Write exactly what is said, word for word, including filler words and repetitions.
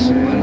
Yes.